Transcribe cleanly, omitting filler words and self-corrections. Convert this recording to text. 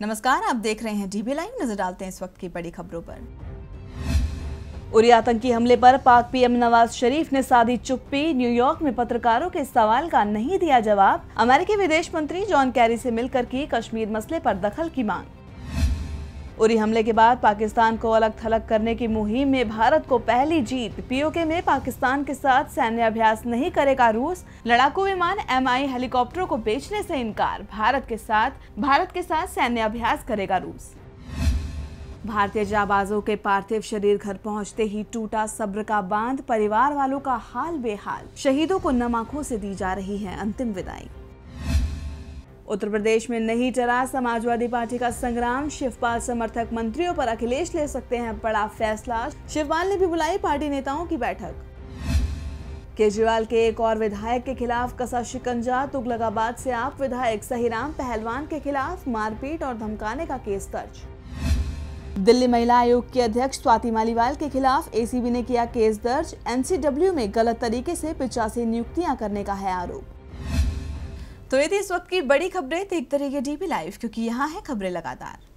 नमस्कार, आप देख रहे हैं डीबी लाइन। नजर डालते हैं इस वक्त की बड़ी खबरों पर। उरी आतंकी हमले पर पाक पीएम नवाज शरीफ ने साधी चुप्पी। न्यूयॉर्क में पत्रकारों के सवाल का नहीं दिया जवाब। अमेरिकी विदेश मंत्री जॉन कैरी से मिलकर की कश्मीर मसले पर दखल की मांग। उरी हमले के बाद पाकिस्तान को अलग थलग करने की मुहिम में भारत को पहली जीत। पीओके में पाकिस्तान के साथ सैन्य अभ्यास नहीं करेगा रूस। लड़ाकू विमान एमआई हेलीकॉप्टरों को बेचने से इनकार। भारत के साथ सैन्य अभ्यास करेगा रूस। भारतीय जाबाजों के पार्थिव शरीर घर पहुंचते ही टूटा सब्र का बांध। परिवार वालों का हाल बेहाल। शहीदों को नम आंखों से दी जा रही है अंतिम विदाई। उत्तर प्रदेश में नहीं चला समाजवादी पार्टी का संग्राम। शिवपाल समर्थक मंत्रियों पर अखिलेश ले सकते हैं बड़ा फैसला। शिवपाल ने भी बुलाई पार्टी नेताओं की बैठक। केजरीवाल के एक और विधायक के खिलाफ कसा शिकंजा। तुगलकाबाद से आप विधायक सहीराम पहलवान के खिलाफ मारपीट और धमकाने का केस दर्ज। दिल्ली महिला आयोग की अध्यक्ष स्वाति मालीवाल के खिलाफ एसीबी ने किया केस दर्ज। एनसीडब्ल्यू में गलत तरीके से 85 नियुक्तियां करने का है आरोप। तो ये थी इस वक्त की बड़ी खबरें। देखते रहिए डीबी लाइव, क्योंकि यहाँ है खबरें लगातार।